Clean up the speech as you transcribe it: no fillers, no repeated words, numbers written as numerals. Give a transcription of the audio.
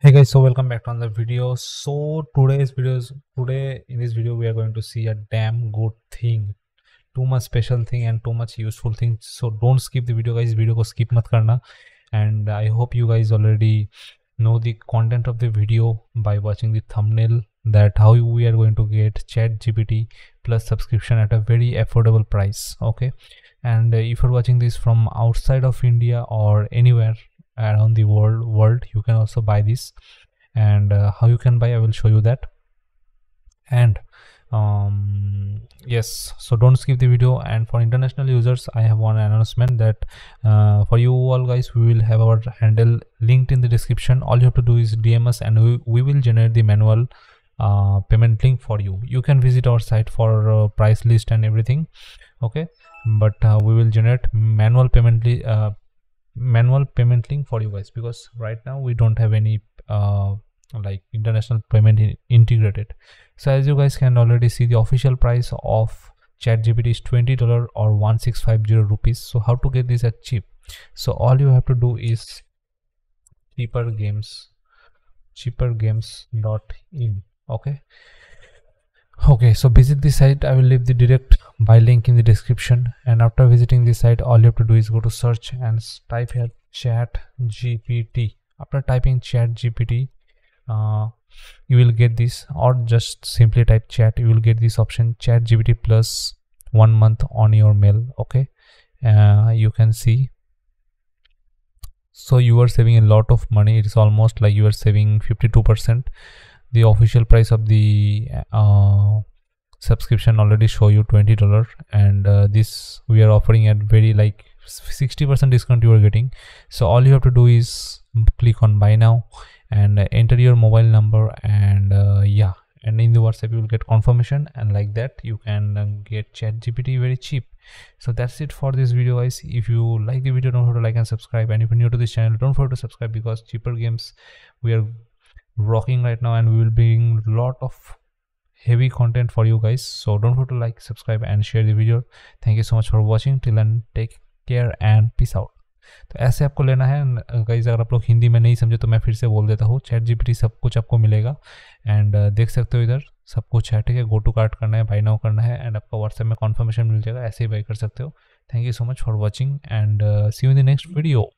Hey guys, so welcome back to another video. So today in this video we are going to see a damn good thing, too much special thing and too much useful thing. So don't skip the video guys, video ko skip mat karna, and I hope you guys already know the content of the video by watching the thumbnail, that how we are going to get ChatGPT Plus subscription at a very affordable price. Okay, and if you're watching this from outside of India or anywhere around the world, you can also buy this, and how you can buy I will show you that. And yes, so don't skip the video. And for international users I have one announcement that for you all guys, we will have our handle linked in the description. All you have to do is DM us and we will generate the manual payment link for you. You can visit our site for price list and everything, okay, but we will generate manual payment link for you guys, because right now we don't have any like international payment integrated. So as you guys can already see, the official price of ChatGPT is $20 or 1650 rupees. So how to get this at cheap? So all you have to do is CheaperGames.in. okay, so visit the site. I will leave the direct buy link in the description, and after visiting the site all you have to do is go to search and type here ChatGPT. After typing ChatGPT you will get this, or just simply type chat, you will get this option ChatGPT plus 1 month on your mail. Okay, you can see, so you are saving a lot of money. It's almost like you are saving 52%. The official price of the subscription already show you $20, and this we are offering at very like 60% discount you are getting. So all you have to do is click on buy now and enter your mobile number, and yeah, and in the WhatsApp you will get confirmation, and like that you can get ChatGPT very cheap. So that's it for this video guys. If you like the video, don't forget to like and subscribe, and if you're new to this channel don't forget to subscribe, because Cheaper Games we are rocking right now and we will bring lot of heavy content for you guys. So don't forget to like, subscribe and share the video. Thank you so much for watching. Till then take care and peace out. तो ऐसे आपको लेना है guys. अगर आप लोग हिंदी में नहीं समझे तो मैं फिर से बोल देता हूँ, ChatGPT सब कुछ आपको मिलेगा, एंड देख सकते हो इधर सब कुछ है. ठीक है, गो टू कार्ट करना है, बाय नाउ करना है, एंड आपका व्हाट्सएप में कॉन्फर्मेशन मिल जाएगा. ऐसे ही बाय कर सकते हो. Thank you so much for watching and see you in the next video.